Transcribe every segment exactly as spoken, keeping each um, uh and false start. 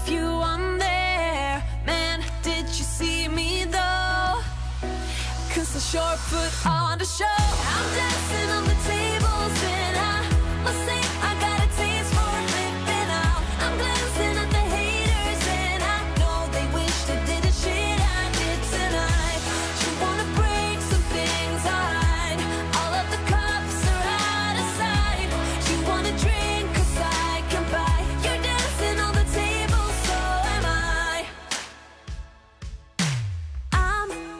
of you on there. Man, did you see me though? Cause I sure put on a show. I'm dancing on the tables and I must say I got a taste for flipping out. I'm glancing at the haters and I know they wish they did the shit I did tonight. You wanna break some things I hide. All of the cups are out of sight. You wanna drink cause I can buy. You're dancing on the tables, so am I. I'm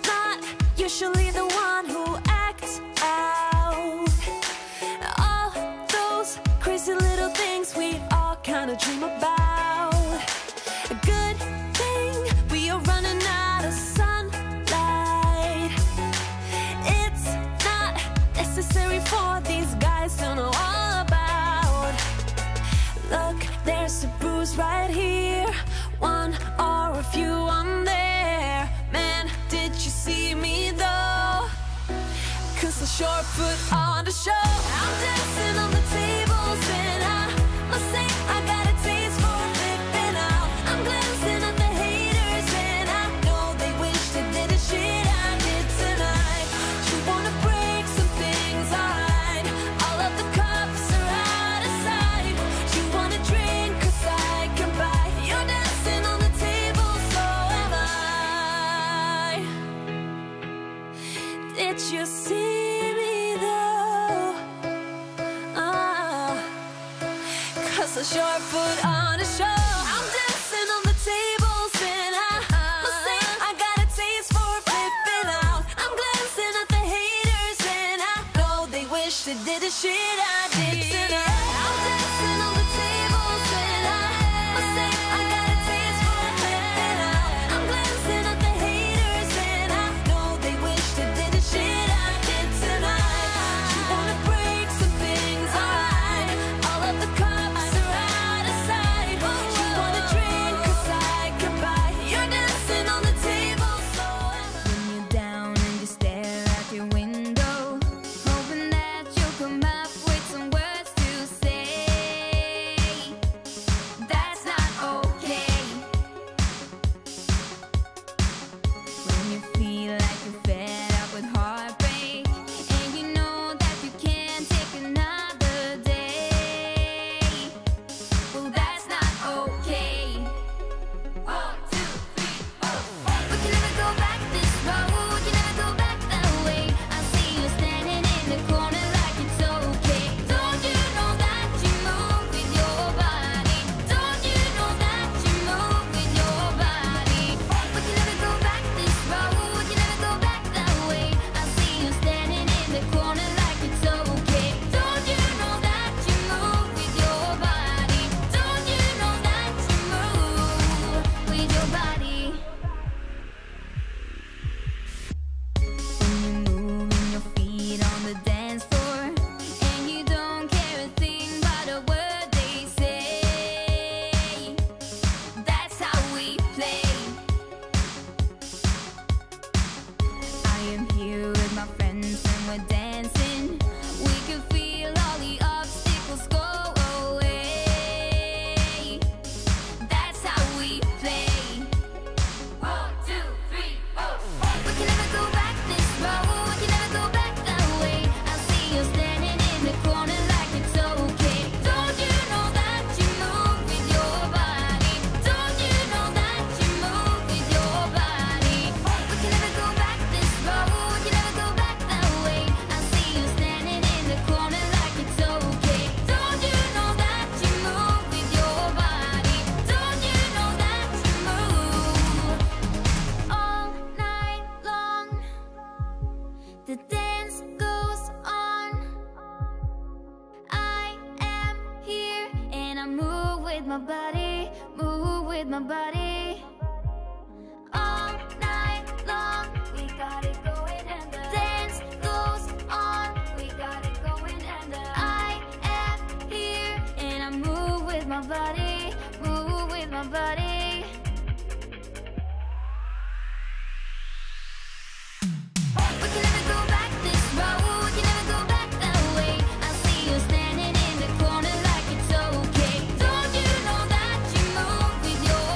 not usually the one who acts out. All those crazy little things we all kinda dream about. A good thing we are running out of sunlight. It's not necessary for these guys to know all about. Look, there's a bruise right here, one or a few on there. Man, did you see me though? Cause I sure put on a show. I'm dancing on the tables and I must say I got a taste for flipping out. I'm glancing at the haters and I know they wish they did the shit I did tonight. You wanna break some things I hide. All of the cups are out of sight. You wanna drink cause I can buy. You're dancing on the tables, so am I. Did you see me though? Ah, cause I sure put on a show. I'm dancing on the tables and I must say I got a taste for flipping out. I'm glancing at the haters and I know they wish they did the shit I did tonight. I'm dancing on the tables and I must say I got a taste for flipping out. I'm glancing at the haters and I know they wish they did the shit I did tonight. You wanna break some things I hide. All of the cups are out of sight. You wanna drink cause I can buy. You're dancing on the table, so am I. When you're down and you stare out your window, hoping that you'll come up with some words to say. That's not okay. When you feel like you're fed up with heartbreak, and you know that you can't take another day. Well, that's not okay. One, two, three, oh, hey. We can never go back this road. We can never go back that way. I see you standing in the corner like it's okay. Don't you know that you move with your body? Don't you know that you move with your body? We can never go back this road. We can never go back that way. I see you standing in the corner like it's okay. Don't you know that you move with your body? Don't you know that you move with your body? When you're moving your feet on the dance floor, and you don't care a thing about a word they say. That's how we play. I am here with my friends and we're dancing. We can feel all the obstacles go away. That's how we play. One, two, three, oh, hey. We can never go back this road. We can never go back that way. I see you standing in the corner like it's okay. Don't you know that you move with your body? Don't you know that you move with your body? We can never go back this road. We can never go back that way. I see you standing in the corner like it's okay. Don't you know that you move with your body? Don't you know that you move all night long? The dance goes on. I am here and I move with my body, move with my body. All night long, we got it going and the dance goes on. We got it going and the I am here and I move with my body, move with my body. We can never go back this road. We can never go back that way. I see you standing in the corner like it's okay. Don't you know that you move with your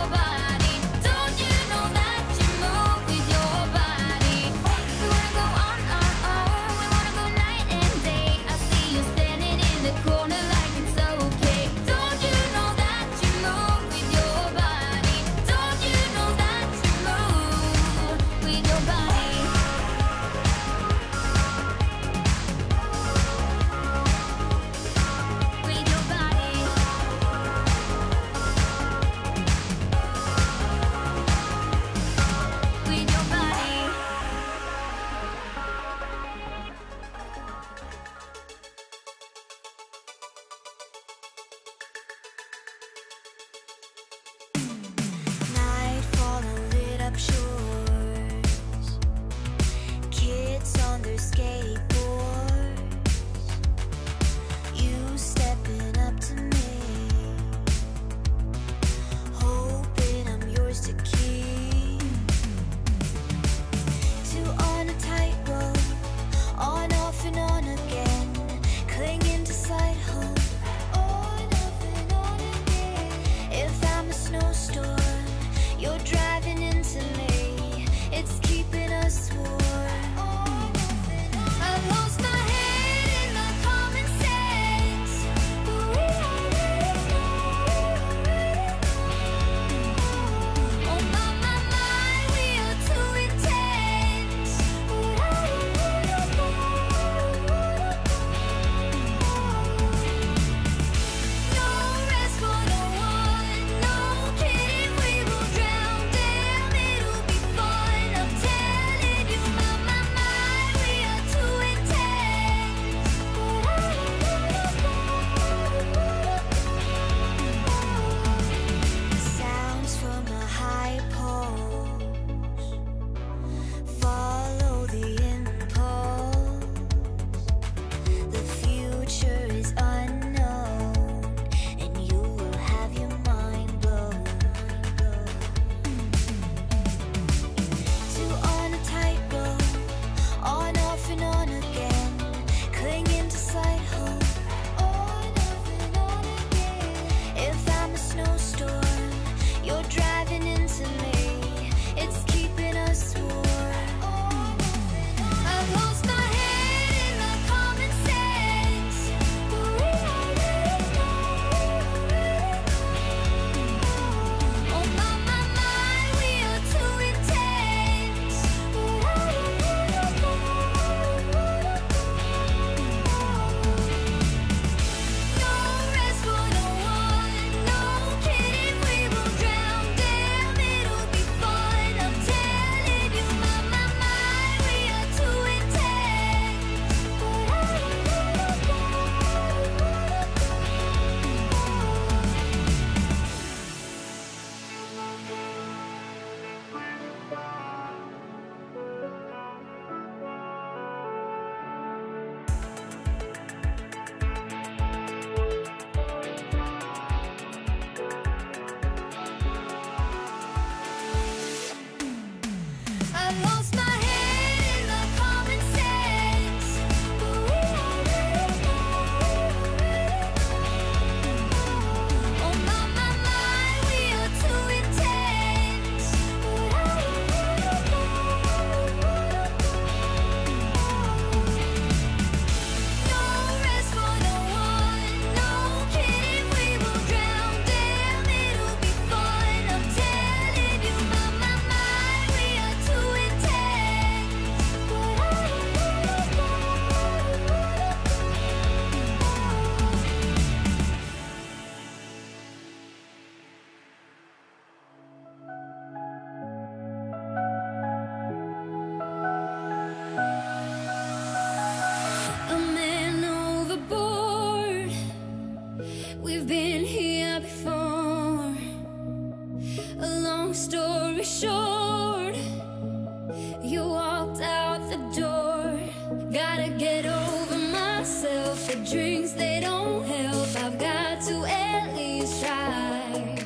drinks, they don't help. I've got to at least try.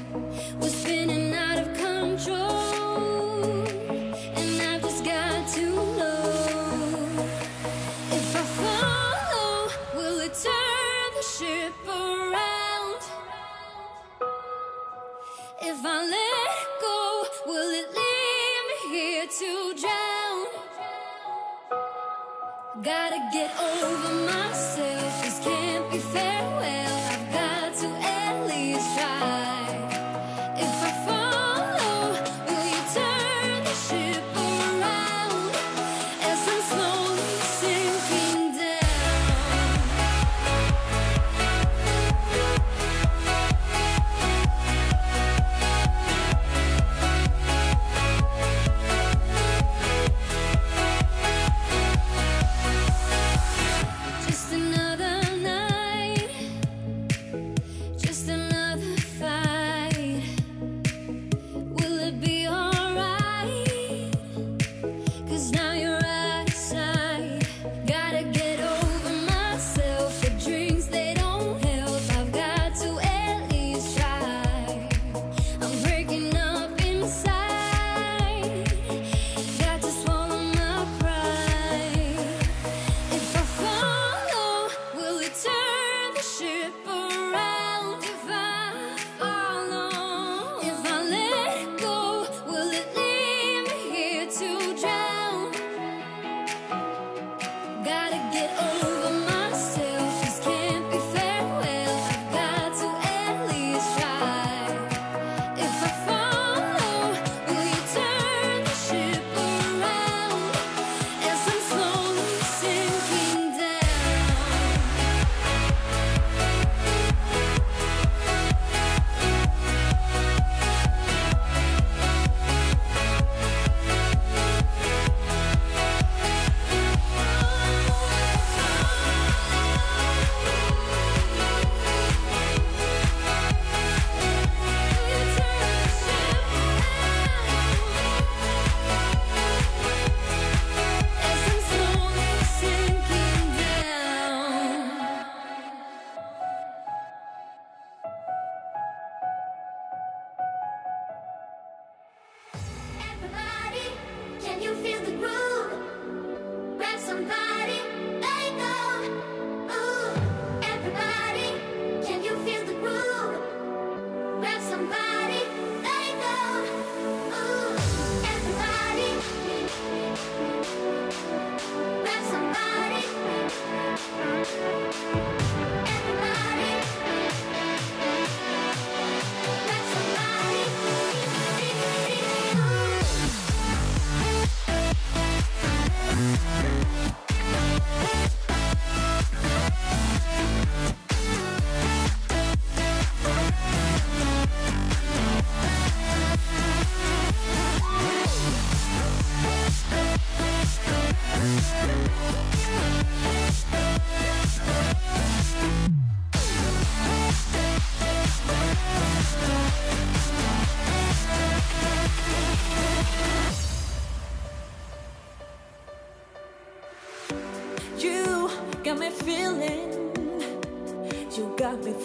We're spinning out of control, and I've just got to know. If I follow, will it turn the ship around? If I let go, will it leave me here to drown? Gotta get over myself, this can't be farewell. I've got to at least try. If I follow, will you turn the ship around as I'm slowly sinking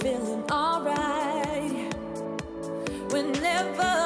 feeling alright whenever.